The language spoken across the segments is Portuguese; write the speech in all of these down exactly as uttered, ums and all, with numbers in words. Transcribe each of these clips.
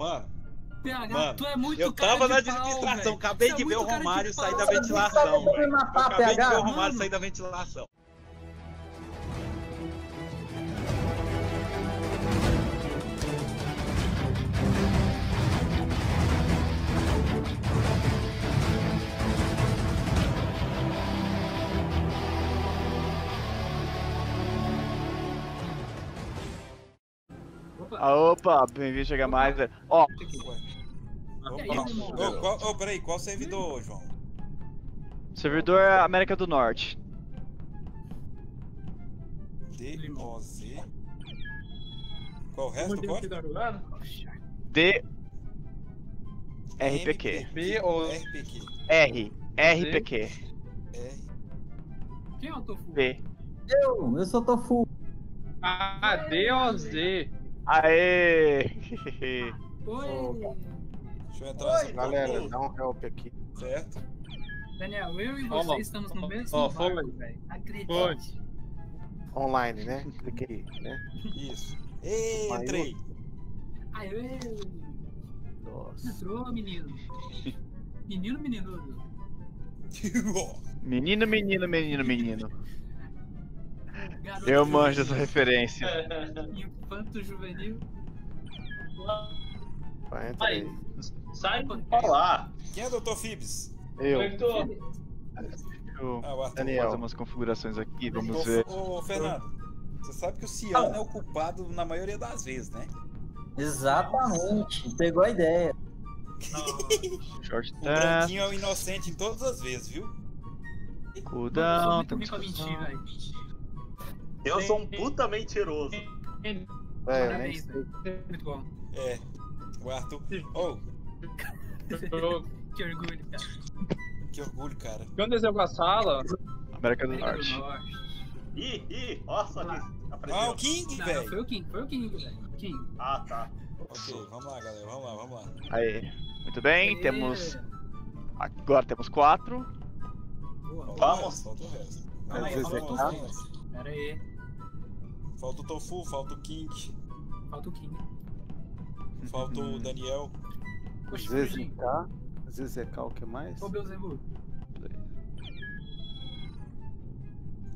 Mano. P H, tu é muito eu tava cara de na distração, acabei de ver o Romário sair da ventilação. Acabei de ver o Romário sair da ventilação. Ah, opa, bem-vindo, chega mais, velho. Ó. Ô, peraí, qual servidor, João? Servidor América do Norte. D O Z. Qual o resto do código? D. R P Q. R P Q. R. R P Q. R. Quem é o Tofu? D. Eu, eu sou Tofu. Ah, D O Z. Aê! Oi! Deixa eu entrar nessa galera, dá um help aqui. Certo? Daniel, eu e você Olá. Estamos no mesmo oh, barco, velho. Acredite. Online, né? Cliquei, né? Isso. Ei, entrei! Aê! Nossa. Entrou, menino. Menino, menino. Menino, menino, menino, menino. Garoto eu manjo dessa referência. Infanto juvenil. Vai, entra aí. Sai, olá. Quem é doutor Phibes? Eu. Eu ah, o Arthur Daniel. Fazer umas configurações aqui, vamos o, ver. Ô, Fernando, você sabe que o Ciano ah. é o culpado na maioria das vezes, né? Exatamente, pegou a ideia. Short o branquinho é o inocente em todas as vezes, viu? Cudão, também com a mentira aí. Eu sou um puta mentiroso. É, parabéns, eu nem muito bom. É, o Arthur. Oh. Que orgulho, cara. Que orgulho, cara. Quando eu com a sala. América do Norte. Norte. Ih, ih, nossa, que ah, o King, velho. Foi o King, foi o King, velho. King. Ah, tá. Ok, vamos lá, galera. Vamos lá, vamos lá. Aê. Muito bem, aê. Temos. Agora temos quatro. Boa, vamos. Falta o resto. Pera aí. Falta o Tofu, falta o King. Falta o King. Falta o Daniel. Zezeca. Zezeca, o que mais? Ô, Belzebu.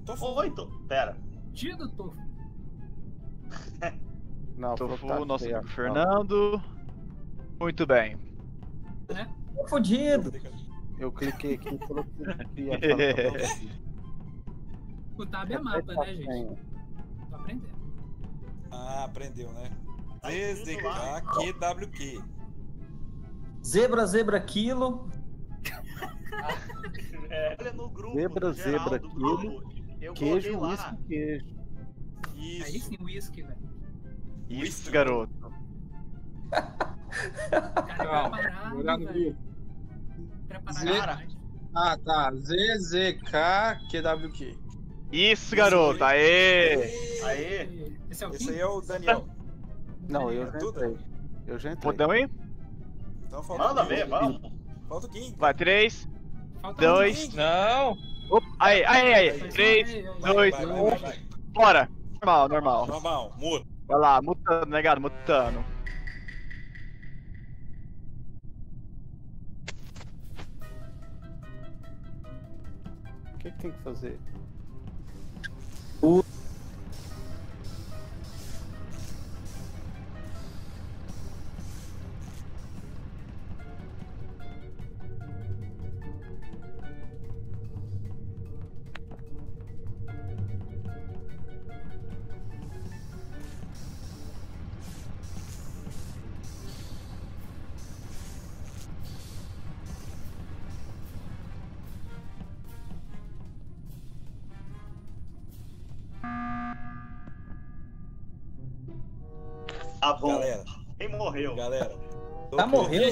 Tofu. Oi, Tofu. Pera. Dia do Tofu. Não, Tofu, tá nosso amigo Fernando. Muito bem. É? Tô fodido. Eu cliquei aqui e coloquei. O tab é mapa, né, gente? Tô aprendendo. Ah, aprendeu, né? Z Z K Q W Q. Zebra, zebra, quilo. Olha no grupo. Zebra, zebra, quilo. Queijo, uísque, queijo. Isso. Aí sim, uísque, velho. Isso, garoto. Cara, ah, tá. Z Z K Q W Q. Isso, garoto! Aê! Aê! Esse, é o Esse aí é o Daniel. Não, eu já entrei. Eu já entrei. Podão aí? Então falta Manda ver, vamos. Falta o King. Vai, três, falta dois... Um não! Opa, aê, aê, aê! Três, dois, um... Bora! Normal, normal. Normal, muta. Vai lá, mutando, negado, mutando. O que que tem que fazer? Tá bom. Galera, quem morreu? Galera, tá morrendo?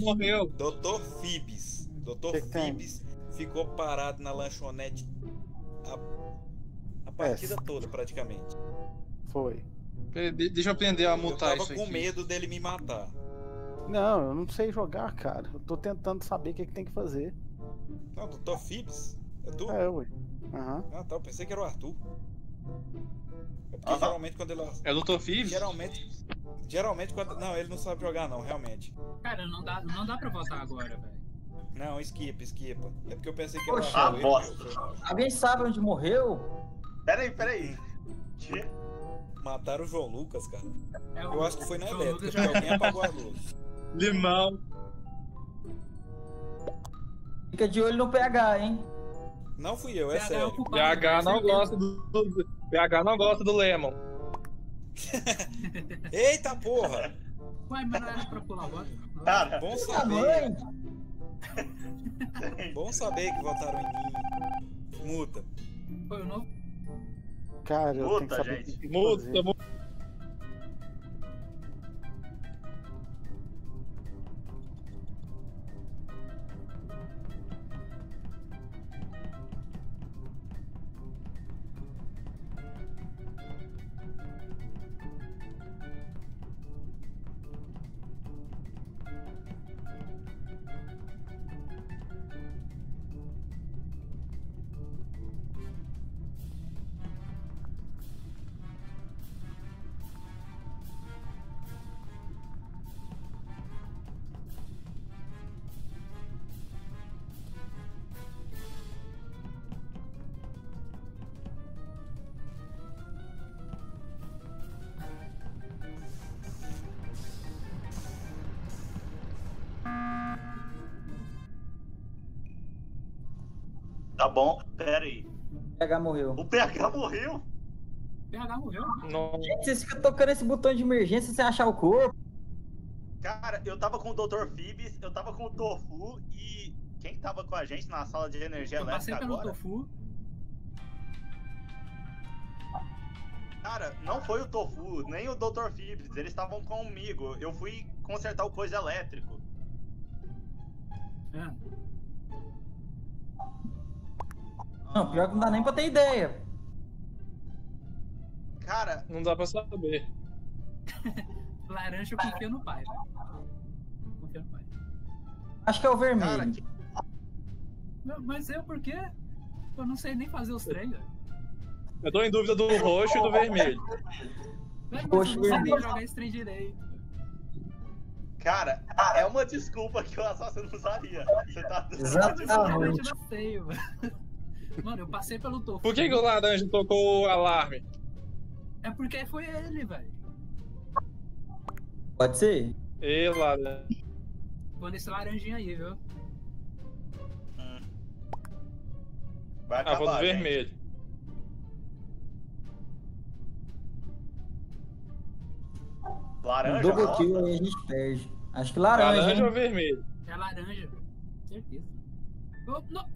Morreu. doutor Phibes. doutor Phibes ficou parado na lanchonete a, a partida é. toda, praticamente. Foi. Pera, deixa eu aprender a mutar isso aqui. Eu tava com medo dele me matar. Não, eu não sei jogar, cara. Eu tô tentando saber o que, é que tem que fazer. Não, doutor Phibes? É tu? É, ué. Uhum. Ah, tá. Eu pensei que era o Arthur. Porque geralmente quando ele... É o doutor Phibes? Geralmente... Geralmente quando... Não, ele não sabe jogar não, realmente. Cara, não dá, não dá pra votar agora, velho. Não, esquipa, esquipa. É porque eu pensei que... Poxa, era... Ah, bosta. Alguém sabe onde morreu? Peraí, peraí. Que? Mataram o João Lucas, cara. É, eu acho que foi na elétrica, já... alguém apagou a luz. Limão. Fica de olho no P H, hein? Não fui eu, é P H sério. É P H não gosta do... P H não gosta do Lemon. Eita porra! Ué, mas não era pra pular agora. Cara, bom saber. Bom saber que votaram em mim. Muta. Foi o novo? Cara, eu muta, tenho que saber gente. Que muta, muta. Tá bom, pera aí. O P H morreu. O P H morreu? O P H morreu? Não. Gente, vocês ficam tocando esse botão de emergência sem achar o corpo. Cara, eu tava com o doutor Phibes, eu tava com o Tofu e... Quem tava com a gente na sala de energia eu elétrica agora? Eu passei pelo Tofu. Cara, não foi o Tofu, nem o doutor Phibes, eles estavam comigo. Eu fui consertar o coisa elétrico. É. Não, pior que não dá nem pra ter ideia. Cara, não dá pra saber. Laranja eu confio no pai, velho. Confio no pai. Acho que é o vermelho. Cara, que... Não, mas eu por quê? Eu não sei nem fazer os três, velho. Eu tô em dúvida do roxo e do vermelho. Mas roxo, eu não sei nem jogar esse trem direito. Cara, é uma desculpa que o assassino usaria. Você tá... Exatamente. Eu não sei, mano. Mano, eu passei pelo tofu. Por que, que o laranja tocou o alarme? É porque foi ele, velho. Pode ser? Ei, laranja. Foi nesse laranjinho aí, viu? Hum. Vai acabar, ah, vou do gente. Vermelho. Laranja? Um double kill aí a gente perde. Acho que laranja. Laranja ou vermelho? É laranja, velho. Certeza. Oh, não.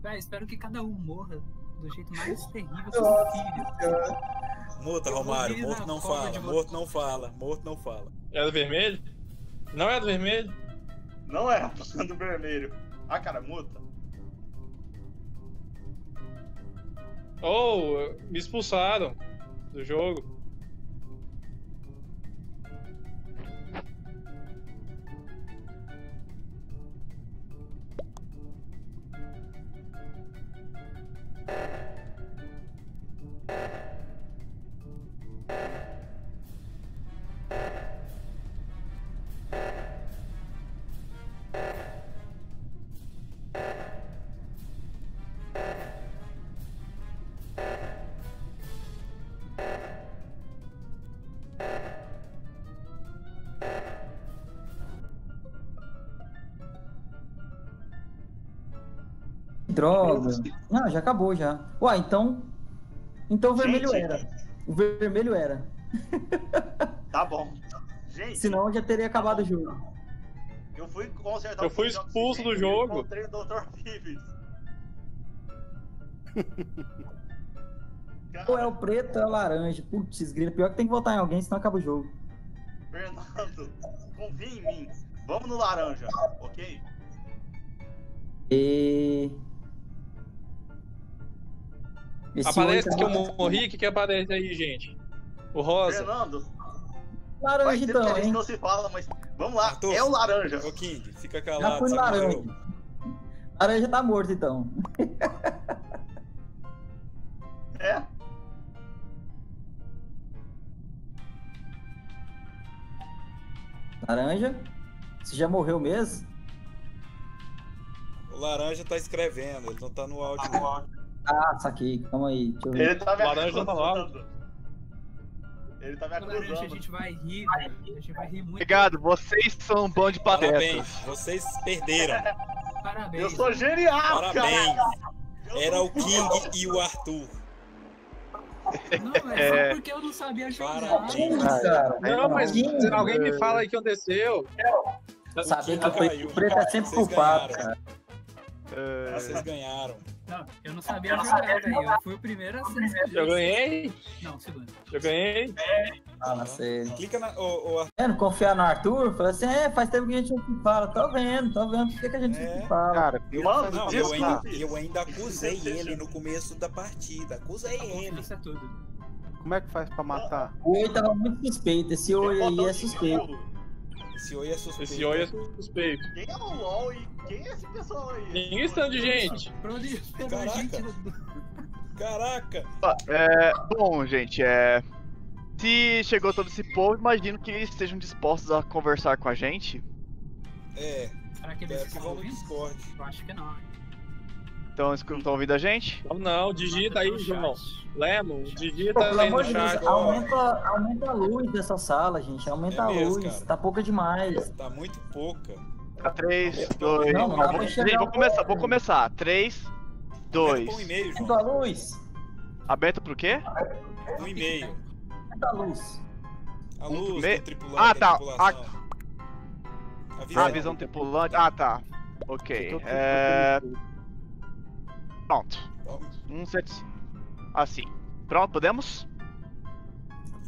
Véi, espero que cada um morra do jeito mais terrível possível. Muta, Romário, morto não fala, morto não fala, morto não fala. É do vermelho? Não é do vermelho? Não é, é do vermelho. Ah, cara, muta. Oh, me expulsaram do jogo. Droga. Não, já acabou já. Ué, então... Então o vermelho gente, era. O vermelho era. Tá bom. Gente... Senão já teria acabado tá o jogo. Eu fui consertar Eu fui expulso do jogo. Eu encontrei o doutor Phibes. Ou é o preto ou é o laranja. Putz, grila. Pior que tem que votar em alguém, senão acaba o jogo. Fernando, confia em mim. Vamos no laranja, ok? E... Esse aparece que eu morri, o que que aparece aí, gente? O rosa. Fernando. Laranja então, que a gente hein? Não se fala, mas vamos lá, Arthur, é o laranja. Ô King, fica calado. Já fui laranja. Laranja tá morto então. É? Laranja? Você já morreu mesmo? O Laranja tá escrevendo, ele não tá no áudio. Ah, saquei, calma aí. Deixa eu ver. Ele tá me acusando. Ele tá me acusando. A gente vai rir, a gente vai rir muito. Obrigado, vocês são um bando de patetas. Parabéns, vocês perderam. Parabéns. Eu sou genial, Parabéns. Cara. Era o King e o Arthur. Não, é só porque eu não sabia jogar. Não, mas alguém me fala aí que aconteceu. Saber que o preto é sempre culpado, cara. Vocês ganharam. Não, eu não sabia jogar, velho. Eu fui o primeiro a ser. Eu ganhei? Não, segundo. Eu ganhei? Ah, não sei. Clica na. Confiar no Arthur? Fala assim, é, faz tempo que a gente não fala. Tô vendo, tô vendo. Por que que a gente não fala? Cara, mano, eu ainda, eu ainda acusei ele no começo da partida. Acusei ele. Isso é tudo. Como é que faz pra matar? O Oi tava muito suspeito. Esse Oi aí é suspeito. Esse Oi é suspeito. Esse Oi é suspeito. Quem é o LOL e quem é esse pessoal aí? Ninguém está de gente. Caraca. Caraca. É, bom, gente, é... se chegou todo esse povo, imagino que eles estejam dispostos a conversar com a gente. É. Será que eles estão no Discord? Eu acho que não. Então, eles não estão ouvindo a gente? Não, não, digita aí, João. Lemon, digita aí no chat. Aumenta, aumenta a luz dessa sala, gente. Aumenta é a luz. Mesmo, tá pouca demais. Tá muito pouca. Tá três, dois... Não, não, não, vou, gente, vou começar, vou começar. três, dois... Aumenta a luz. Aberta pro quê? No e-mail. Aumenta a luz. A luz do tripulante. Ah, tá. A visão, a visão tripulante. Ah, tá. Ok. É... Pronto. Um set. Assim. Pronto, podemos?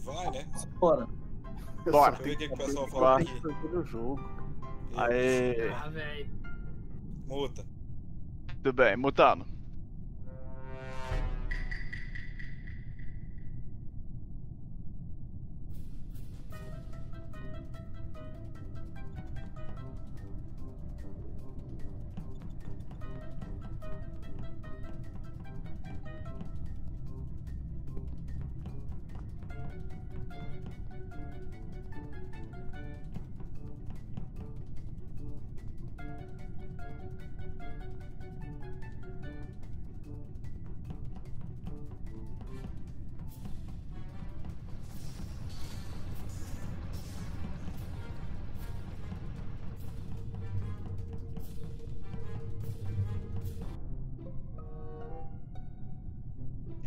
Vai, né? Bora. Bora. Eu vi o que o pessoal falou aqui. Aê. Ah, velho. Muta. Tudo bem, mutando.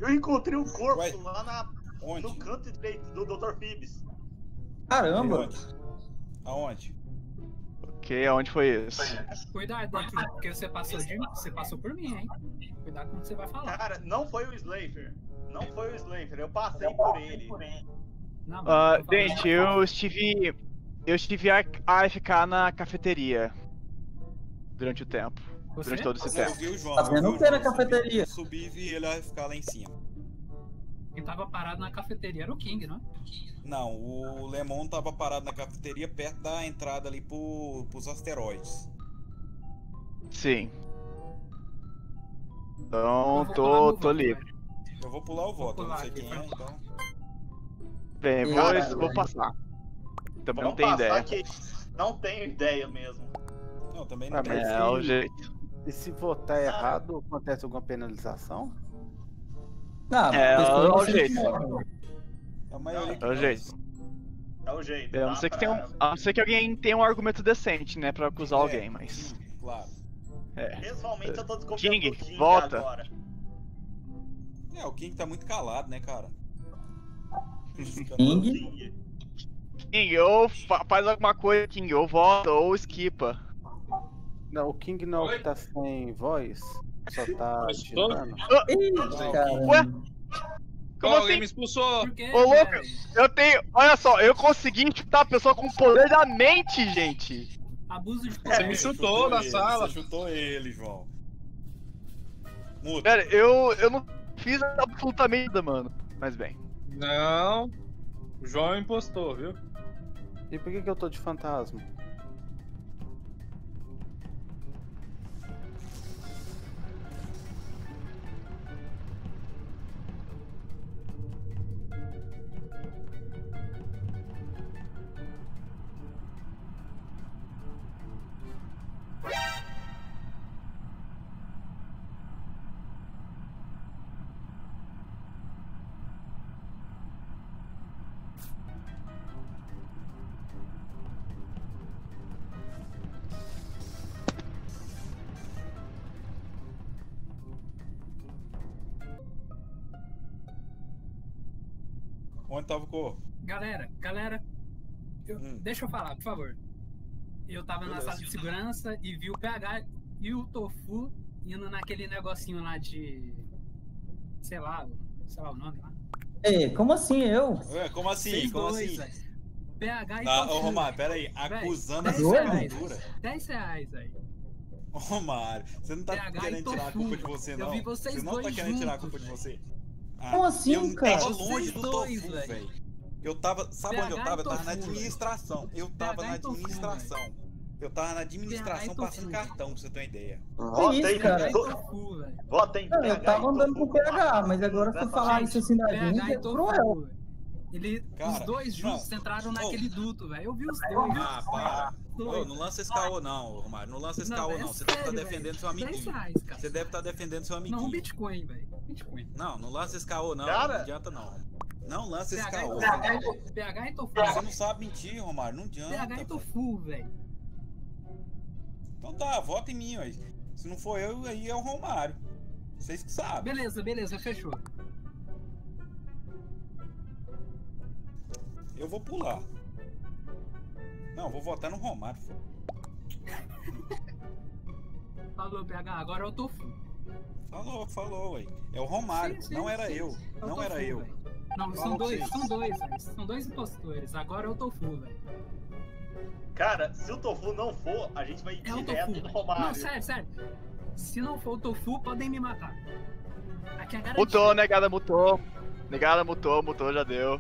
Eu encontrei um corpo Ué? lá na, no canto direito do doutor Phibes. Caramba! Aonde? Aonde? Ok, aonde foi isso? Cuidado, Arthur, porque você passou, de, você passou por mim, hein? Cuidado com o que você vai falar. Cara, não foi o Slayer. Não foi o Slayer, eu passei por ele. Não, uh, gente, eu estive... Eu estive a, a ficar na cafeteria. Durante o tempo. Você? Durante todo esse tempo. Eu vi o João, eu não vi na cafeteria. Subi e vi ele a ficar lá em cima. Quem tava parado na cafeteria era o King, não é? Não, o Lemon tava parado na cafeteria perto da entrada ali pro, pros asteroides. Sim. Então, tô, tô livre. Eu vou pular o voto, não sei quem é, então. Bem, vou, vou passar. Também não tenho ideia. Não tenho ideia mesmo. Não, também não tem. É o jeito. E se votar errado, acontece alguma penalização? Não, é o jeito. É o jeito. É o jeito. A não ser que tenha um, a não ser que alguém tenha um argumento decente, né, pra acusar é, alguém, mas... Claro. É. Pessoalmente eu tô desconfiando do King agora. É, o King tá muito calado, né, cara? King? King, ou fa faz alguma coisa, King, ou vota, ou esquipa. Não, o King não Oi? tá sem voz, só tá tirando. Ué? Como assim? Me expulsou. Ô, louco, eu tenho... Olha só, eu consegui chutar a pessoa com o poder da mente, gente. Abuso de poder. Você me chutou na sala. Você chutou ele, João. Muda. Pera, eu, eu não fiz absolutamente nada, mano. Mas bem. Não. O João impostou, viu? E por que que eu tô de fantasma? Onde tava o corpo? Galera, galera, eu, hum. deixa eu falar, por favor. Eu tava Beleza. na sala de segurança e vi o P H e o Tofu indo naquele negocinho lá de... Sei lá, sei lá o nome lá. É, como assim eu? É, como assim? Vocês como dois, assim? Véio. P H e tá, Tofu. Ô, Romário, pera aí. Acusando a sua cultura. dez reais aí. Ô, Romário, você não tá P H querendo tirar a culpa de você, não. Eu vi vocês você não dois tá querendo juntos, tirar a culpa véio. de você. Ah, como assim, eu cara? Eu tava longe do dois, Tofu, velho. Eu tava, sabe P H onde eu tava? Eu tava na administração. Eu tava na administração. Eu tava na administração passando cartão, pra você ter uma ideia. Votem, cara. Votem, cara. Eu tava andando com o P H, mas agora você falar isso assim na gente é cruel. Ele, cara, os dois juntos não, entraram não, naquele duto, velho. Eu vi os dois. Ah, para. Ô, não lança esse caô não, Romário. Não lança esse caô não. Você deve estar defendendo seu amiguinho. Você deve estar defendendo seu amiguinho. Não, Bitcoin, velho. Bitcoin. Não, não lança esse caô não. Não adianta não. Não lança esse caô. P H e Tofu. Você não sabe mentir, Romário. Não adianta. P H e Tofu, velho. Então tá, vota em mim, ó. Se não for eu, aí é o Romário. Vocês que sabem. Beleza, beleza. Fechou. Eu vou pular. Não, vou votar no Romário. Falou, P H, agora é o Tofu. Falou, falou, ué. É o Romário, sim, sim, não era sim. eu. É não tofu, era eu. Véio. Não, são dois, são dois, são dois, são dois impostores. Agora é o Tofu, velho. Cara, se o Tofu não for, a gente vai é direto no Romário. Não, sério, sério. Se não for o Tofu, podem me matar. Aqui é mutou, negada, mutou. Negada, mutou, mutou, já deu.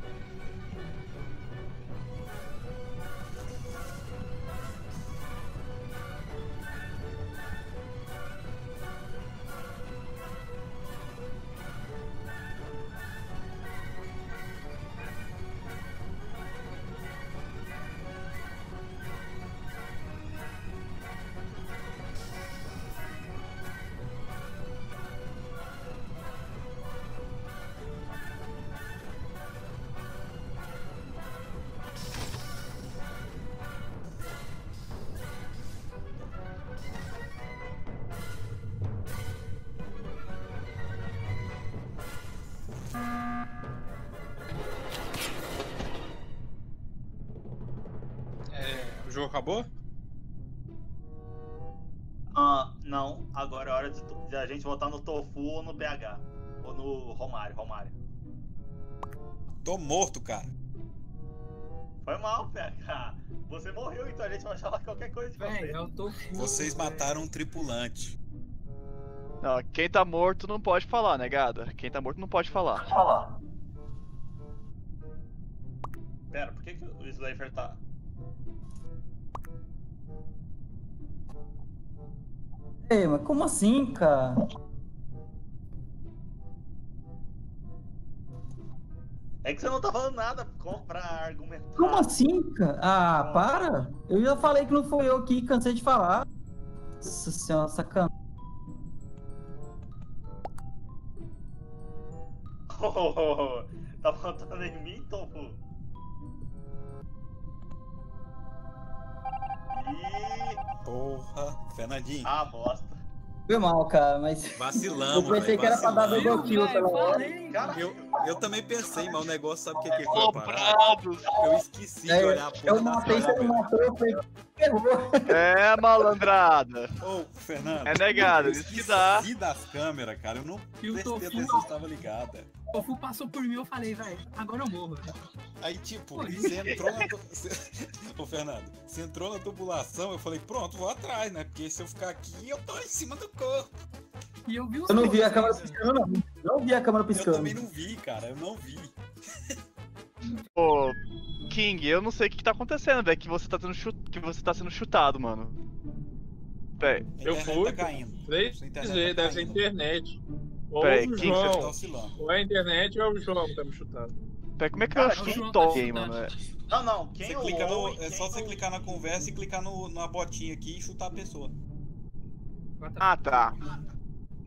Acabou? Ah, não. Agora é hora de, de a gente votar no Tofu ou no P H. Ou no Romário, Romário. Tô morto, cara. Foi mal, P H. Você morreu, então a gente vai falar qualquer coisa de você. Eu tô full, Vocês véio. mataram um tripulante. Não, quem tá morto não pode falar, né, gada? Quem tá morto não pode falar. Falar. Pera, por que, que o Slayer tá... Ei, mas como assim, cara? É que você não tá falando nada pra argumentar. Como assim, cara? Ah, não. Para! Eu já falei que não foi eu que cansei de falar. Nossa senhora, sacanagem. Oh, oh, oh. Tá faltando em mim, Tofu? E... Porra, Fernandinho. Ah, bosta. Foi mal, cara, mas... Vacilamos, Eu pensei véio, que era vacilamos. pra dar dois kills pela hora. Eu, eu também pensei, mas o negócio sabe o que é que foi a parada? Eu esqueci de olhar a porra. Eu matei, você não matou, eu falei... É, malandrada. Ô, Fernando. É negado, isso que dá. Eu esqueci das câmeras, cara. Eu não prestei atenção se tava ligada. O Tofu passou por mim, eu falei, velho, agora eu morro. Aí, tipo, Pô, você entrou na... Ô, Fernando, você entrou na tubulação, eu falei, pronto, vou atrás, né? Porque se eu ficar aqui, eu tô em cima do corpo. E eu vi os Eu não vi a câmera piscando, não. Não vi a câmera piscando. Eu também não vi, cara, eu não vi. Pô, King, eu não sei o que tá acontecendo, velho, que você tá sendo chut... que você tá sendo chutado, mano. Peraí, eu fui... Tá caindo. três G, deve tá ser internet. Ou Pera, o João, ou é a internet ou é o João que tá me chutando. Pera, como é que eu chuto alguém, mano? Não, não, quem você ou clica ou no, quem É só ou... você clicar na conversa e clicar no, na botinha aqui e chutar a pessoa. Ah, tá.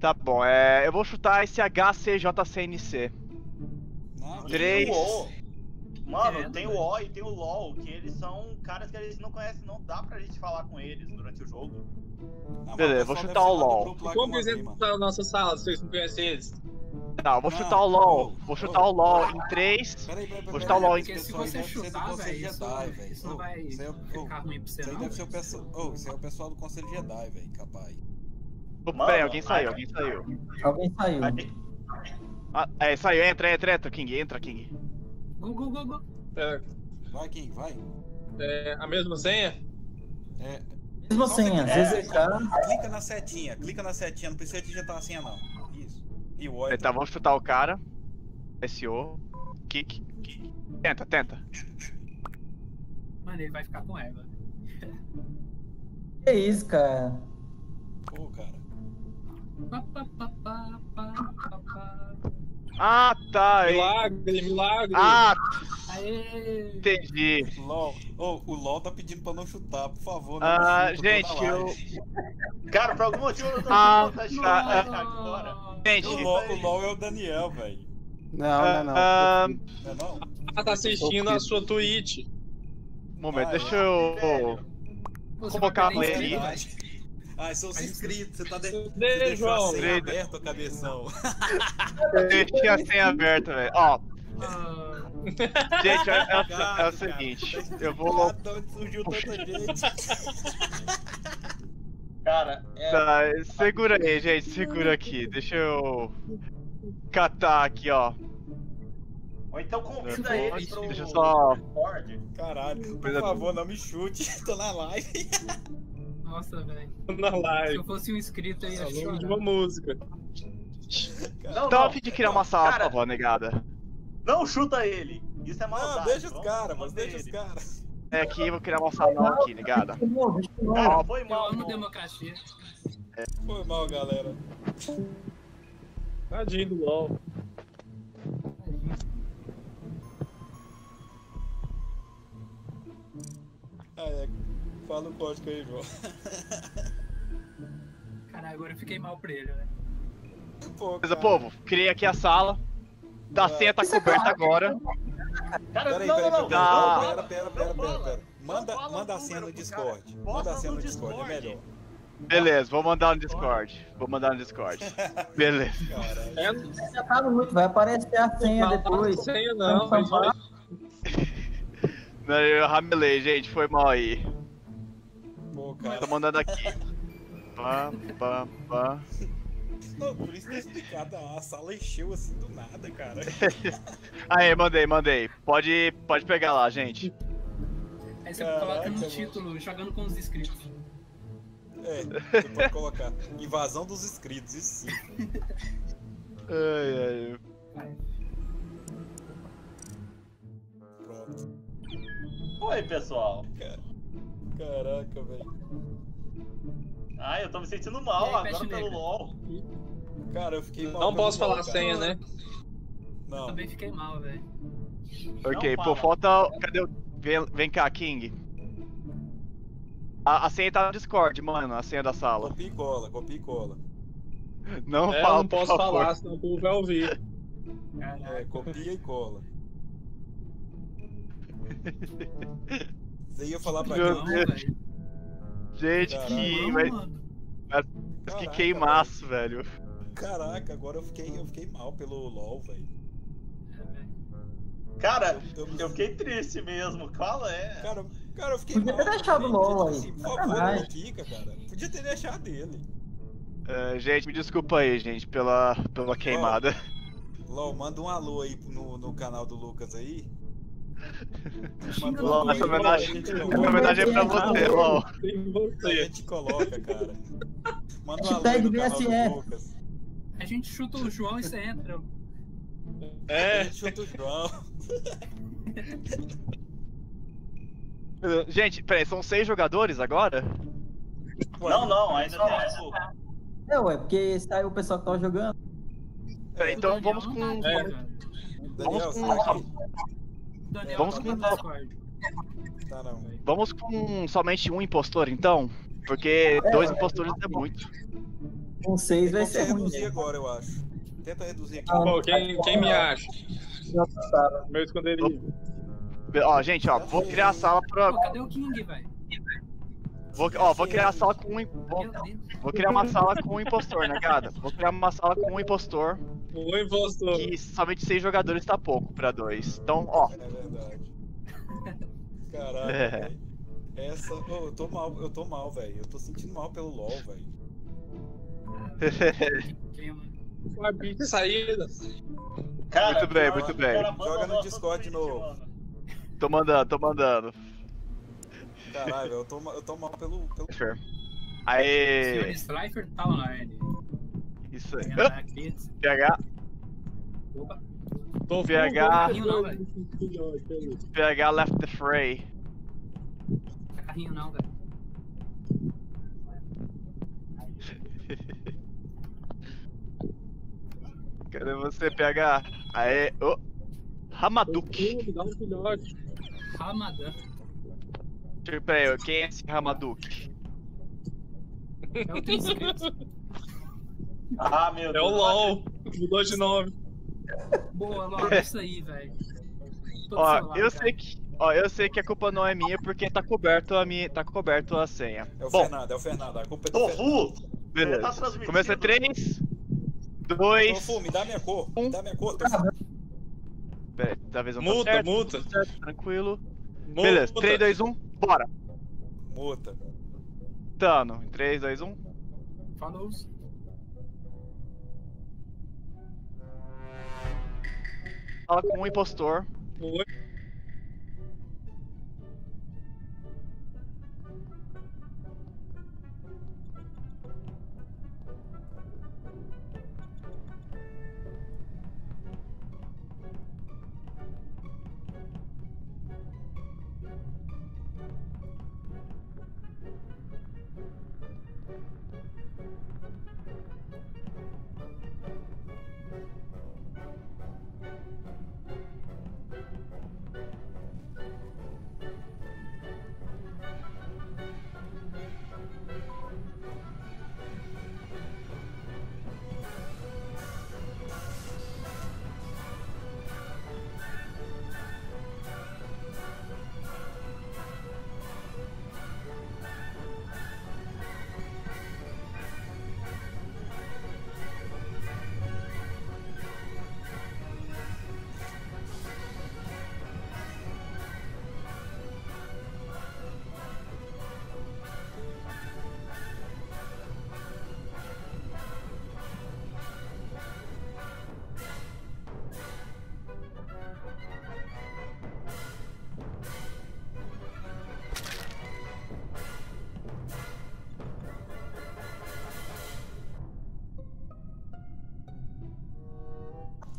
Tá bom, é, eu vou chutar esse H C J C N C. Não, três Mano, é, tem o O e tem o LOL, que eles são caras que a gente não conhece, não dá pra gente falar com eles durante o jogo. Não, Beleza, vou chutar o LOL. Como que eles entram na nossa sala se vocês não conhecem eles? Tá, eu vou chutar o LOL. Vou chutar o LOL em três. Vou chutar o LOL em três. Se você chutar, velho, isso não vai ficar ruim pra você, não. Você é o pessoal do Conselho Jedi, velho, capaz. Peraí, alguém saiu, alguém saiu. Alguém saiu. É, saiu. Entra, entra, entra, King. Entra, King. Go, go, go, go. Vai, King, vai. É a mesma senha? É. Mesma senha, Z Z K. Clica na setinha, clica na setinha. Não precisa digitar a senha, não. Isso. E o Tá, vamos chutar o cara. S O. Kick. Kick. Tenta, tenta. Mano, ele vai ficar com ela. Que isso, cara? Pô, cara. Ah, tá. Milagre, milagre. Ah, aê. Entendi. LOL. Oh, o LOL tá pedindo pra não chutar, por favor. Não ah, chuta, gente, eu... Cara, por algum motivo eu não tô ah, chutando tá, tá, agora. Gente, o LOL, o LOL é o Daniel, velho. Não, não, não. Ah, não, não. Ela tá assistindo a sua Twitch. Um momento, ah, deixa eu... Velho. Convocar a mulher aí. Ah, são os inscritos, você tá de... deixando a senha aberta, cabeção. Eu deixei a senha aberta, velho. Ó. Gente, é, é, é, cara, é o seguinte, cara, eu vou... Onde surgiu tanta gente? Cara, é... Tá, segura aí, gente, segura aqui. Deixa eu... catar aqui, ó. Ou então convida eu ele pro... Deixa eu só... Caralho, por favor, não me chute, tô na live. Nossa, velho. Se eu fosse um inscrito, eu ia chorar. De uma música. Não, dá a fim de criar uma sala, por favor, negada. Não chuta ele. Isso é maldade. Não, deixa os caras, mas deixa os caras. É aqui, vou criar uma sala aqui, negada. Cara, foi mal. Eu amo democracia. É. Foi mal, galera. Tadinho do LOL. Ah, é. Fala o código aí, João. Caralho, agora eu fiquei mal pra ele, né? Pô, cara. Povo, criei aqui a sala. Da senha tá coberta agora. Cara, peraí, peraí, peraí. Pera, pera, pera, pera, pera. Manda, manda a senha no Discord. Manda a senha no Discord, é melhor. Beleza, vou mandar no Discord. Vou mandar no Discord. Beleza. Vai aparecer a senha depois. Não, não senha não. Não, eu ramelei, gente. Foi mal aí. Pô, cara. Tô mandando aqui. Pá, pá, pá. Não, por isso que é explicado, a sala encheu assim do nada, cara. Aê, mandei, mandei. Pode, pode pegar lá, gente. Aí você coloca no título, jogando com os inscritos. É, você pode colocar. Invasão dos inscritos, isso sim. Ai, ai. Pronto. Oi, pessoal. Cara. Caraca, velho. Ah, eu tô me sentindo mal aí, agora pelo LOL. Cara, eu fiquei mal. Não posso falar a senha, né? Não. Eu também fiquei mal, velho. Ok, pô, falta... Cadê o... Vem, vem cá, King. A, a senha tá no Discord, mano, a senha da sala. Copia e cola, copia e cola. Não é, fala, não posso por favor. Falar, senão o povo vai ouvir. Caraca. É, copia e cola. Você ia falar pra mim, velho. Gente, caraca, que... Vai... Caraca, que queimaço, velho. Caraca, agora eu fiquei, eu fiquei mal pelo LOL, velho. Cara, eu, eu, eu fiquei triste mesmo, qual é? Cara, cara eu fiquei podia mal. Podia ter deixado o LOL aí. Por favor, não fica, cara. Podia ter deixado ele. Uh, gente, me desculpa aí, gente, pela, pela queimada. LOL, LOL, manda um alô aí no, no canal do Lucas aí. LOL, essa homenagem, essa homenagem é pra você, LOL. A gente coloca, cara. Manda uma hashtag V S F. A gente chuta o João e você entra. É, a gente chuta o João. Gente, peraí, são seis jogadores agora? Não, não, ainda não. É, ué, porque saiu o pessoal que tava jogando. Peraí, então vamos com... Vamos com... Daniel, vamos, com... Tá, não, vamos com somente um impostor, então? Porque é, dois é, impostores é, é muito. Com seis vai ser ruim. Reduzir agora, eu acho. Tenta reduzir aqui. Ah, Pô, quem, quem me acha? Nossa, meu esconderijo. Ó, gente, ó, vou criar a sala pra... Pô, cadê o King, velho? Vou, ó, vou criar a sala com... Vou, vou criar uma sala com um impostor, né, cara? Vou criar uma sala com um impostor. O impostor. Que somente seis jogadores tá pouco pra dois. Então, ó. É verdade. Caralho. É. Essa. Oh, eu tô mal, eu tô mal, velho. Eu tô sentindo mal pelo LOL, velho. Uma bicha saída. Cara, muito bem, muito bem. Joga no Discord de novo. Tô mandando, tô mandando. Caralho, eu tô, eu tô mal pelo. pelo... Sure. Aê! O senhor Striker tá online. Isso aí. P H. Opa. P H. P H left the fray. Não é carrinho, não, velho. Cadê você, P H? Aê! Oh. Hamadouk. Hamadouk. Peraí, quem é esse Hamadouk? Eu tenho escrito. Ah, meu Deus. É o LOL. Mudou de nome. Boa, LOL, é isso aí, velho. Ó, celular, eu sei que, ó, eu sei que a culpa não é minha porque tá coberto a, minha, tá coberto a senha. É o Bom, Fernando, é o Fernando. A culpa é do Tofu! Fernando. Beleza. Tá começa três, dois... Tofu, me dá minha cor. Me dá minha cor, Tofu. Peraí, talvez eu não muta, certo, muta. Certo, tranquilo. Muta. Beleza, três, dois, um, bora. Muta. Tano, em três, dois, um. Falou. Fala com um impostor. Oi.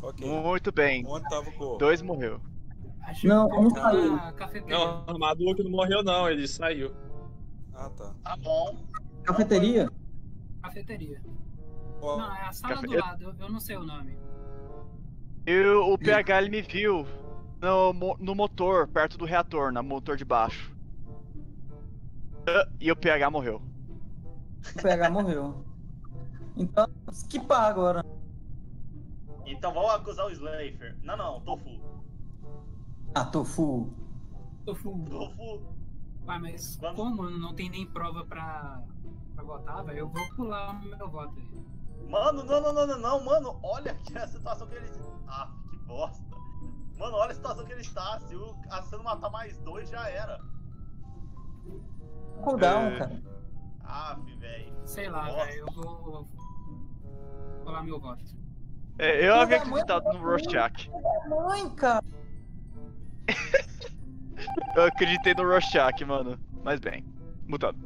Okay. Muito bem. Onde tava o corpo? Dois morreu. Não, um saiu. Não, o Hamadouk não morreu não, ele saiu. Ah, tá. Tá bom. Cafeteria? Cafeteria. Qual? Não, é a sala Cafe... do lado, eu não sei o nome. Eu, o P H ele me viu no, no motor, perto do reator, no motor de baixo. E o P H morreu. O P H morreu. Então, skipar agora. Então vamos acusar o Slayer. Não, não, Tofu. Ah, Tofu. Tofu. Tofu. Ué, mas vamos. Como não tem nem prova pra, pra votar, velho, eu vou pular o meu voto aí. Mano, não, não, não, não, não, mano, olha que a situação que ele... Ah, que bosta. Mano, olha a situação que ele está, se o Assano matar mais dois, já era. Cooldown, é... cara. Ah, velho. Sei lá, velho, eu vou... pular meu voto. É, eu havia acreditado no Rorschach. Mãe, cara. Eu acreditei no Rorschach, mano. Mas bem, mutado.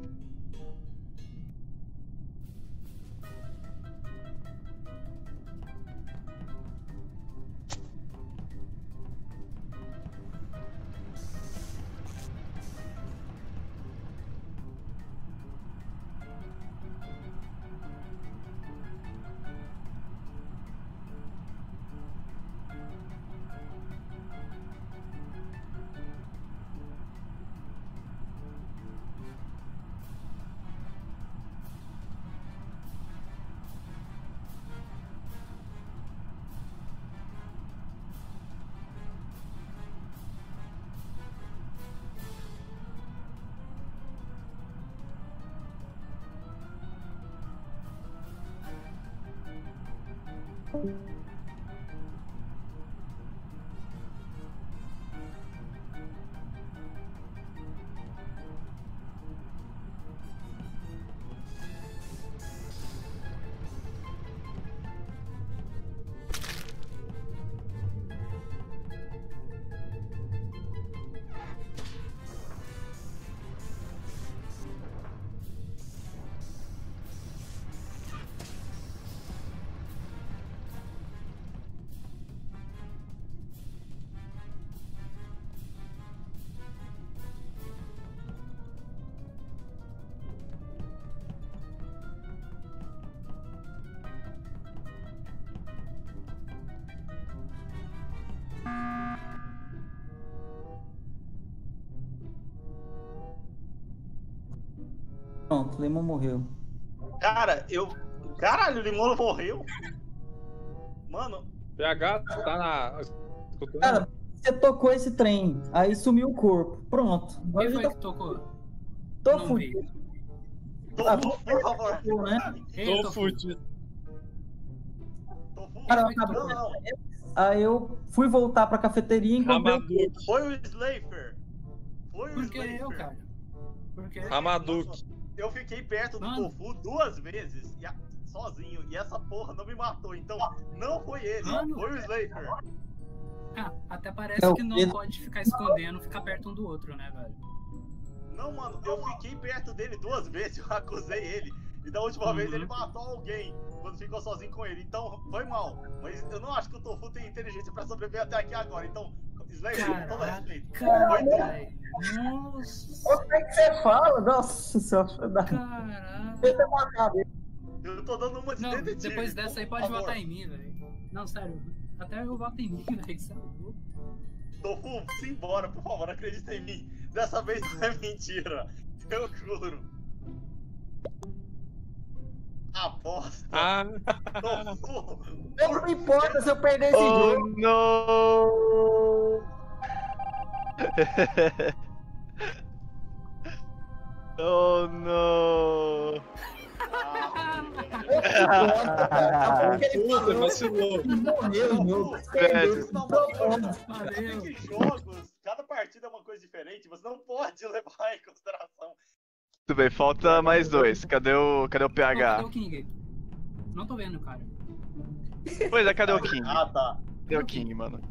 Pronto, o Lemon morreu. Cara, eu... Caralho, o Lemon morreu? Mano... P H tá na... Escutando? Cara, você tocou esse trem, aí sumiu o corpo. Pronto. Quem foi que tocou? Tô fudido. Tô fudido, por favor. Tô fudido. Cara, acabou. Aí eu fui voltar pra cafeteria e encontrei... Foi o Slayer. Foi o Slayer. Por que eu, cara? Por que? Hamadouk. Eu fiquei perto do Mano. Tofu duas vezes, e a... sozinho, e essa porra não me matou. Então, não foi ele, Mano. Foi o Slayer. Ah, até parece não, que não ele... pode ficar escondendo, ficar perto um do outro, né, velho? Não, mano, eu fiquei perto dele duas vezes, eu acusei ele. E da última uhum. vez ele matou alguém, quando ficou sozinho com ele. Então, foi mal. Mas eu não acho que o Tofu tem inteligência pra sobreviver até aqui agora. Então, Slayer, com todo respeito. Caralho, nossa. O que é que você fala? Nossa, só dá. Caralho. Eu tô dando uma de não, detetive. Depois dessa aí pode votar em mim, velho. Não, sério. Até eu voto em mim, velho. Tofu, se embora, por favor, acredita em mim. Dessa vez não é mentira. Eu juro. Aposta. Ah. Tofu. Não me importa se eu perder esse oh, jogo. Não. Oh, não. Puta, vacilou. Jogos, cada partida é uma coisa diferente, você não pode levar em consideração. Tudo bem, falta mais dois. Cadê o, cadê o P H? Não, cadê o King? Não tô vendo, cara. Pois é, cadê o King? Ah, tá. Cadê o King, mano?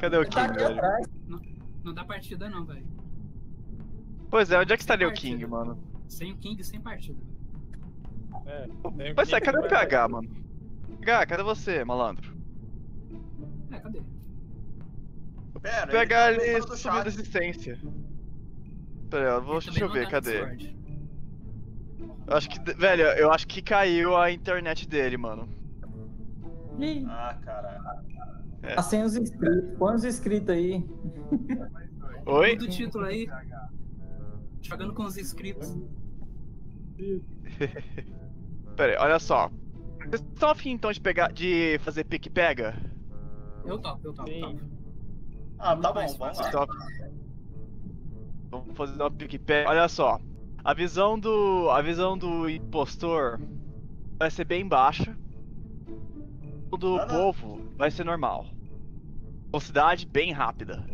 Cadê o King, velho? Não, não dá partida não, velho. Pois é, onde é que estaria o King, mano? Sem o King, sem partida. É, pois é, cadê o P H, mano? P H, cadê você, malandro? É, cadê? Pera, P H ele subiu da existência. Pera, eu vou, deixa eu ver, cadê? Eu acho que, velho, eu acho que caiu a internet dele, mano. Ih. Ah, caralho. É. Tá sem os inscritos, põe os inscritos aí. Oi? Do título aí. Jogando com os inscritos. Pera aí, olha só. Vocês estão afim então de pegar, de fazer pique-pega? Eu topo, eu topo, eu topo. Ah, tá bom, vamos lá. Vamos fazer uma pique-pega. Olha só, a visão do, a visão do impostor vai ser bem baixa. O do ah, povo não. vai ser normal. Velocidade bem rápida.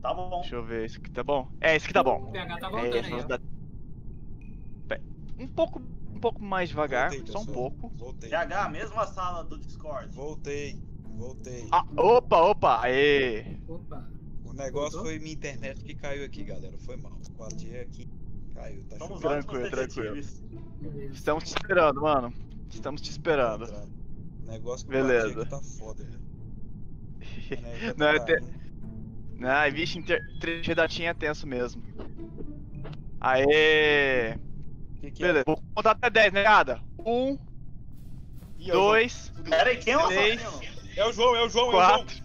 Tá bom. Deixa eu ver, esse aqui tá bom? É, esse aqui tá bom. O P H tá voltando é, aí, velocidade... Um pouco, um pouco mais devagar, voltei, só um pouco. Voltei. P H, mesma sala do Discord. Voltei, voltei. Ah, opa, opa, aê! Opa. O negócio voltou? Foi minha internet que caiu aqui, galera. Foi mal. Quatro dias aqui caiu, tá chegando. Tranquilo, tranquilo. Estamos te esperando, mano. Estamos te esperando. O negócio que eu tá foda, né? Não, é te... Não, vixe, redatinha é tenso mesmo. Aê! Que que beleza, é? Vou contar até dez, né, nada? um, dois, três, é o João, é o João, quatro,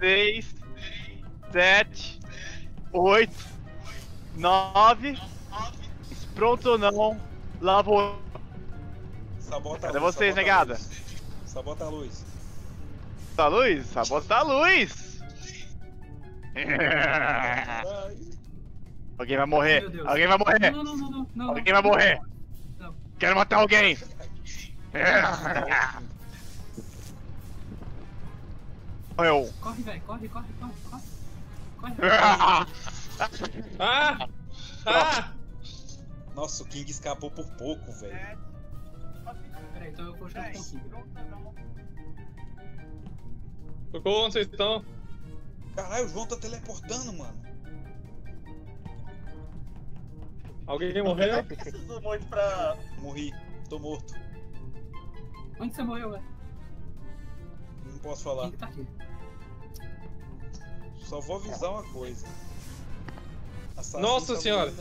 seis, sete, oito, nove, pronto ou não, lá vou. Sabota a luz. É vocês, negada. Sabota a luz. Sabota a luz? Sabota a luz! Alguém vai morrer! Oh, alguém vai morrer! Não, não, não, não, não, alguém vai morrer! Não, não. Quero matar alguém! Morreu! Corre, velho! Corre, corre, corre! Corre! Corre! Ah! Ah! Nossa, o King escapou por pouco, velho! É. Peraí, então eu vou junto com o King. Tocou onde vocês estão? Caralho, o João tá teleportando, mano! Alguém morreu? Eu preciso muito pra... Morri, tô morto. Onde você morreu, velho? Não posso falar. Ele tá aqui. Só vou avisar uma coisa. Assassino. Nossa senhora!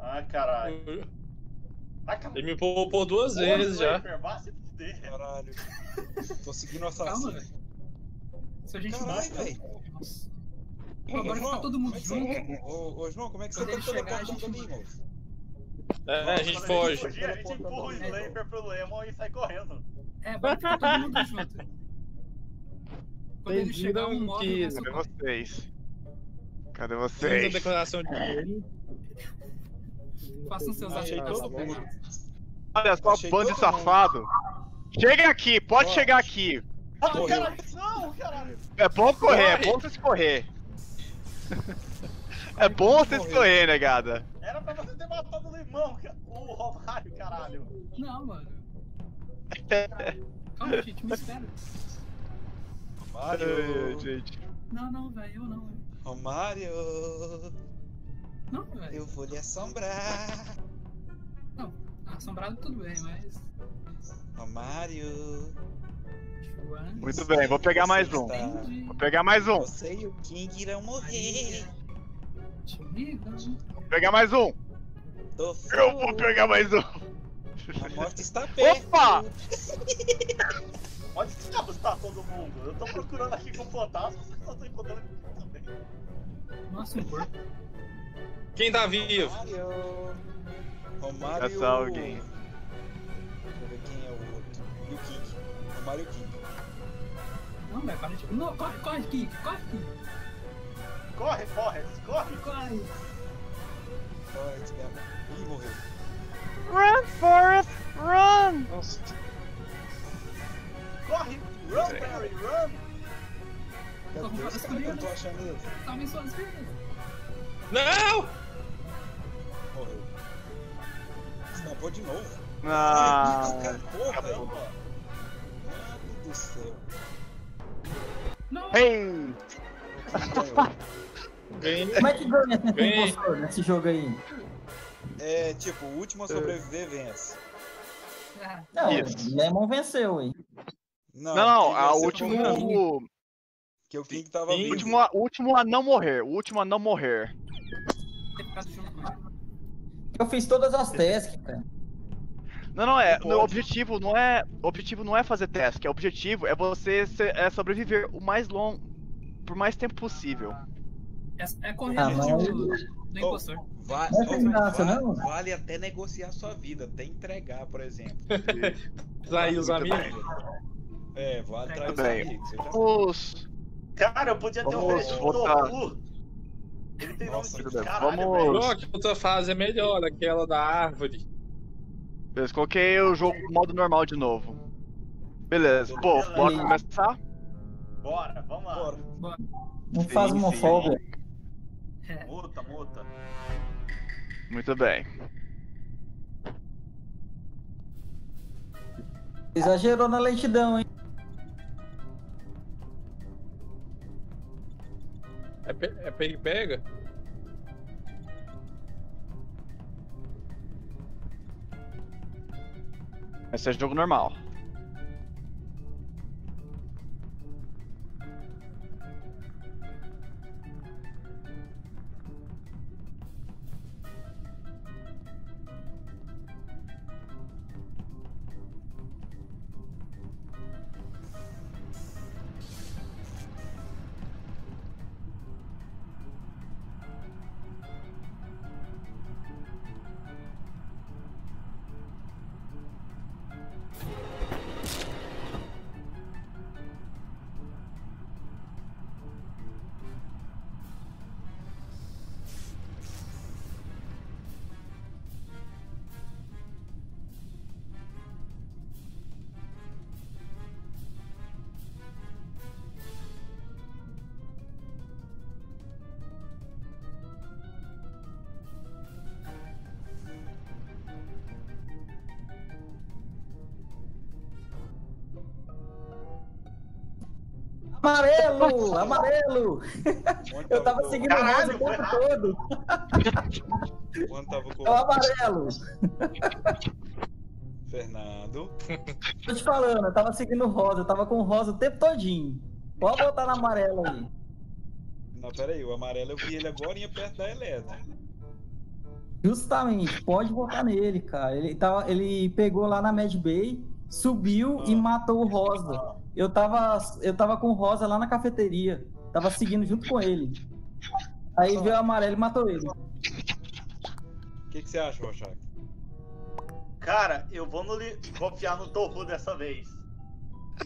Ah, caralho. Ele me poupou duas Porra, vezes já. Caralho. Tô seguindo o assassino. Calma, velho. Caralho, velho. Pô, agora João, tá todo mundo junto. É ô, ô João, como é que você tá chegando comigo? É, Nossa, a gente foge. A gente, a gente empurra o Slayer pro Lemon e sai correndo. É, vai ficar todo mundo junto. Quando eles chegar um modo... Cadê vocês? Cadê vocês? Faz a declaração de ele. Façam seus achados. Olha só, bando de safado. Chega aqui, pode Nossa. chegar aqui. Ah, caralho, não, caralho. É bom correr, Corre. é bom vocês correr. É bom vocês correr, negada. Era pra você ter matado o Limão, cara. O Romário, caralho. Não, mano. Calma, gente, me espera. Romário, gente. Não, não, velho, eu não. Romário. Não, velho. Eu vou lhe assombrar. Não, assombrado tudo bem, mas... Romário. Muito bem, vou pegar mais um. Vou pegar mais um. Você e o King irão morrer. Vou pegar mais um. Eu vou pegar mais um. A morte está perto. Opa! Onde está todo mundo? Eu tô procurando aqui com fantasmas, só que eu tô encontrando aqui também. Nossa, porra. Quem tá vivo? Romário. É só alguém. Deixa eu ver quem é o outro. E o King. Romário e o King. Não, velho, para de... Não, corre, corre, King, corre, King. Corre, corre, corre, corre. Corre, desgrava. Ih, morreu. Run, Forrest, run! Nossa. Corre, run, Barry, run! Meu Deus, cara, que eu tô achando ele. Salve suas vidas. Não! Morreu. Escapou de novo. Ah, escapou, acabou. Cara. Meu Deus do céu. Ei! Como é que ganha essa impostor nesse jogo aí? É tipo, o último a sobreviver vence. Não, o Lemon venceu, hein? Não, não a último. Que o King tava vivo. Último a, último a não morrer, o último a não morrer. Eu fiz todas as tasks, cara. Não, não é. O objetivo não é, objetivo não é fazer task. O objetivo é você ser, é sobreviver o mais longo, por mais tempo possível. É, é correto ah, mas... do, do impostor. Oh, va não é oh, graça, va não? Vale até negociar sua vida, até entregar, por exemplo. Trair os amigos. É, vale trair os amigos. Já... Os... Cara, eu podia ter Os... um Tofu. Ele tem nome de caralho, Vamos... que outra fase é melhor, aquela da árvore. Eu coloquei o jogo no modo normal de novo. Beleza, pô, bora começar? Bora, vamos lá. Bora, bora. Não faz homofobia. Muta, muta. Muito bem. Exagerou na lentidão, hein? É, pe é pe pega? Esse é jogo normal. Amarelo! Amarelo! Eu tava seguindo o rosa o tempo todo! É o amarelo! Fernando... Tô te falando, eu tava seguindo o rosa, eu tava com o rosa o tempo todinho. Pode botar no amarelo aí. Não, pera aí, o amarelo eu vi ele agora perto da Eletra. Justamente, pode botar nele, cara. Ele, tava, ele pegou lá na Mad Bay, subiu ah. e matou o rosa. Eu tava, eu tava com o Rosa lá na cafeteria, tava seguindo junto com ele. Aí veio o amarelo e matou ele. O que, que você acha, Rorschach? Cara, eu vou no li... confiar no Tofu dessa vez.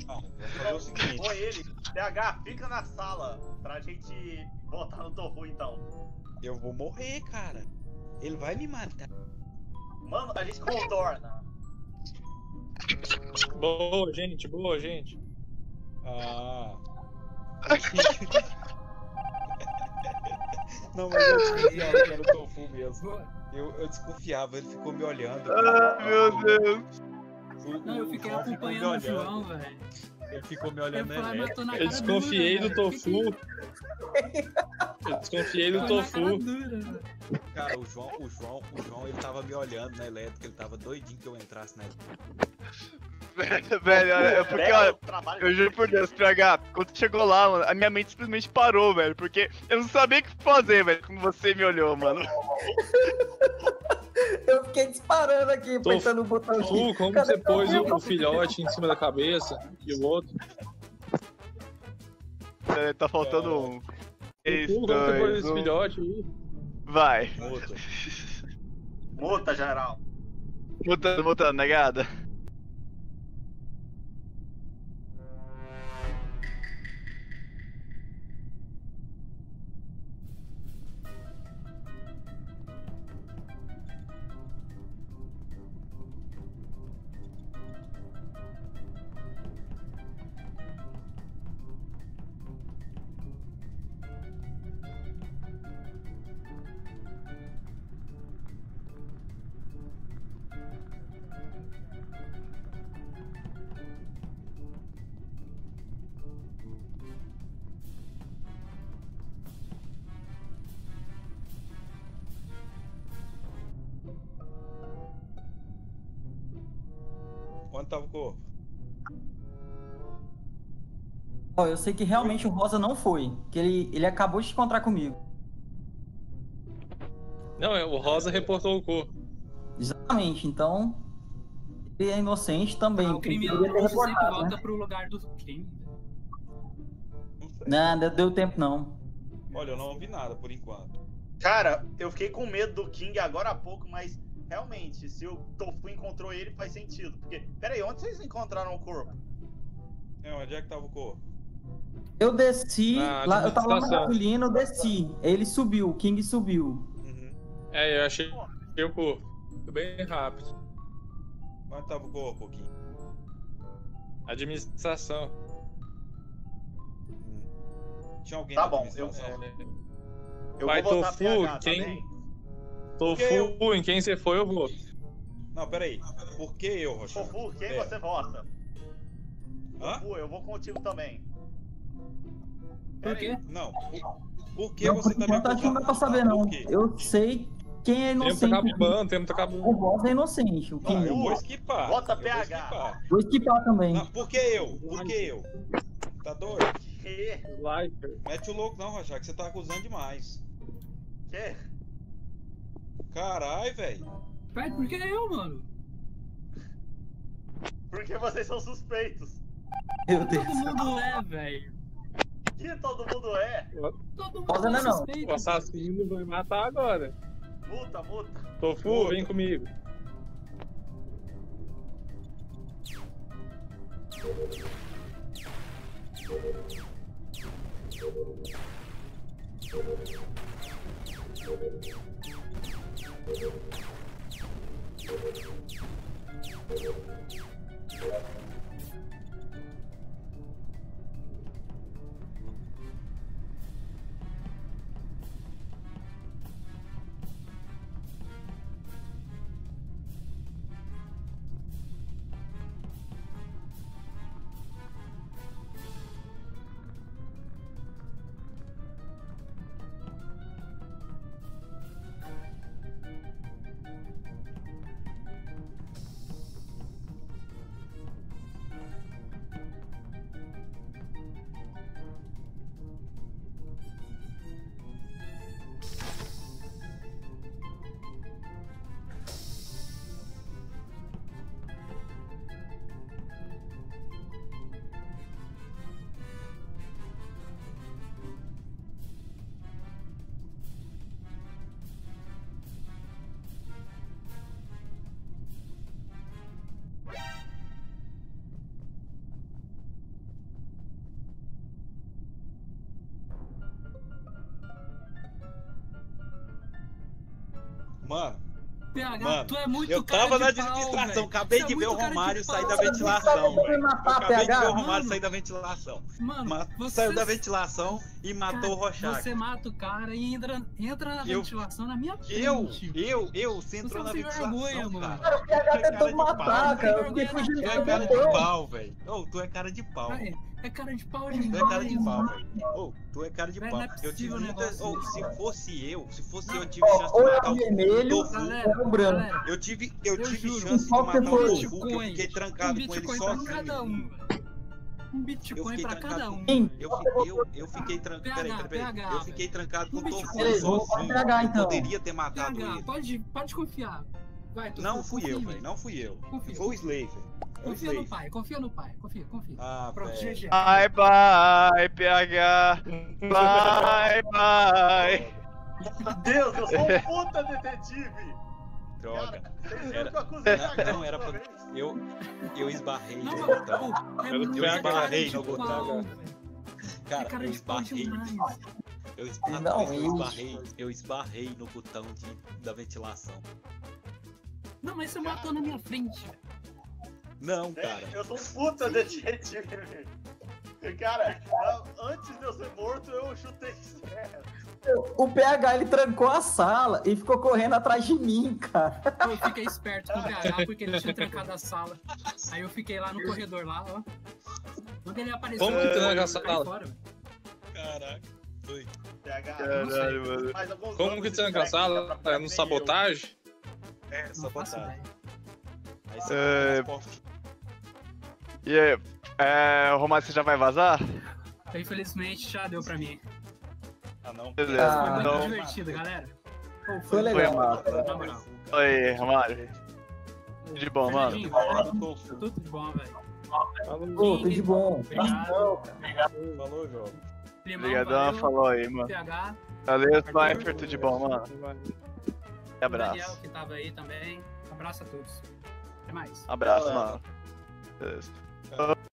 Não, eu vou ele. T H, fica na sala pra gente voltar no Tofu então. Eu vou morrer, cara. Ele vai me matar. Mano, a gente contorna. Boa, gente, boa, gente. Ah. Não, mas eu desconfiava que era o Tofu mesmo. Eu, eu desconfiava, ele ficou me olhando. Ah, meu Deus. O, não, eu fiquei acompanhando o João, velho. Ele ficou me olhando, né? Eu, eu desconfiei do Tofu. Eu desconfiei do Tofu. Cara, o João, o João, o João, ele tava me olhando na elétrica, ele tava doidinho que eu entrasse na elétrica. Velho, é porque, olha, eu juro por Deus, P H, quando chegou lá, mano, a minha mente simplesmente parou, velho, porque eu não sabia o que fazer, velho, como você me olhou, mano. Eu fiquei disparando aqui, Tofu, pensando no botãozinho. Tofu, como cadê você pôs o, o filhote em cima da cabeça e o outro? É, tá faltando é. um. Três, Tofu, dois, como você pôs um... esse filhote aí? Vai. Muta. Muta, geral. Mutando, mutando, negada. Onde tava o corpo? Oh, eu sei que realmente o Rosa não foi, que ele, ele acabou de se encontrar comigo. Não, o Rosa reportou o corpo. Exatamente, então ele é inocente também. Ah, o criminoso sempre volta, né, pro lugar do crime. Não, não deu tempo não. Olha, eu não ouvi nada por enquanto. Cara, eu fiquei com medo do King agora há pouco, mas... Realmente, se o Tofu encontrou ele, faz sentido. Porque, peraí, onde vocês encontraram o corpo? É, onde é que tava o corpo? Eu desci, ah, lá, eu tava lá no gasolina, eu desci. Ele subiu, o King subiu. Uhum. É, eu achei, achei o corpo. Foi bem rápido. Onde tava o corpo, King? Administração. Hum. Tinha alguém tá na bom, administração? Tá bom, eu Vai, vou Tofu, H, quem... Tá Tofu, eu... em quem você foi, eu vou. Não, peraí. Por que eu, Rorschach? Tofu, quem é. você vota? Hã? Tofu, eu vou contigo também. Por quê? Não. Por que você também tá me não dá pra saber, não. Eu sei quem é inocente. O tempo tá acabando, o tempo tá acabando. O voto é inocente. O que não, eu vou esquipar. Vota P H. Vou esquipar, vou esquipar também. Não, por que eu? Por que eu? Tá doido? Que? Mete o louco não, Rorschach, que você tá acusando demais. Que? Carai, velho. Pera, por que eu, mano? Porque vocês são suspeitos. Meu Deus. Todo mundo é, velho. Que todo mundo é? Todo mundo Rosa é não, suspeito. Não. O assassino vai matar agora. Muta, muta. Tofu, muta. Vem comigo. Mano, P H, tu é muito eu tava cara de na pau, distração, véio. Acabei é de ver o Romário sair da ventilação, velho. Acabei de ver o Romário sair da ventilação. Mano, Ma você... Saiu da ventilação e matou cara, o Rorschach. Você mata o cara e entra, entra na eu... ventilação na minha frente. Eu, eu, eu, você entrou você na ventilação, vergonha, mano. Cara, o P H tentou matar, cara. Eu fiquei fugindo do meu. Tu é cara de pau, velho. Ô, tu é cara de pau. É cara de pau demais. Tu é cara de pau, velho. Ô, tu é cara de pau. Eu tive muitas... Ô, se fosse eu, se fosse eu, eu tive chance de matar o Tofu. Galera, galera, eu tive, eu, eu tive juro, chance de matar o Tofu, que eu fiquei trancado um com ele sozinho. Cada um. Um Bitcoin pra cada um. Eu fiquei, eu, eu fiquei trancado. Peraí, peraí, peraí. Eu fiquei trancado com o Tofu sozinho. Eu poderia ter matado ele. Pode, pode confiar. Vai, Tofu, não fui eu, velho. Não fui eu. Foi o Slayer. Confia no pai, confia no pai, confia, confia. Ah, pronto, G G. Bye, bye, P H. Bye, bye. Meu Deus, eu sou um puta detetive. Droga. Era, era, não, era pra... Eu, eu esbarrei no botão. Eu esbarrei no botão. Cara, eu esbarrei. Eu esbarrei. Eu esbarrei no botão de, da ventilação. Não, mas você matou na minha frente. Não, cara. Eu sou um puta detetive. Cara, antes de eu ser morto, eu chutei certo. O P H, ele trancou a sala e ficou correndo atrás de mim, cara. Eu fiquei esperto com o P H porque ele tinha trancado a sala. Aí eu fiquei lá no corredor, lá, ó. Quando ele apareceu... Como que tranca a sala? Fora, caraca, doido. P H, caralho, mano. Como que tranca a sala? É no sabotagem? É, sabotagem. Aí você é... E aí, é... Romário, você já vai vazar? Infelizmente, já deu pra mim. Ah, não. Beleza, ah, foi muito divertido, galera. Pô, foi legal, mano. Oi, Romário. Tudo de bom, mano? Tudo de bom, velho. Tudo de bom. Obrigado. Obrigado. Falou, João. Obrigadão, falou aí, mano. Valeu, Sniper, tudo de bom, mano. E abraço. Daniel, que tava aí também. Abraço a todos. Até mais. Abraço, mano. Beleza.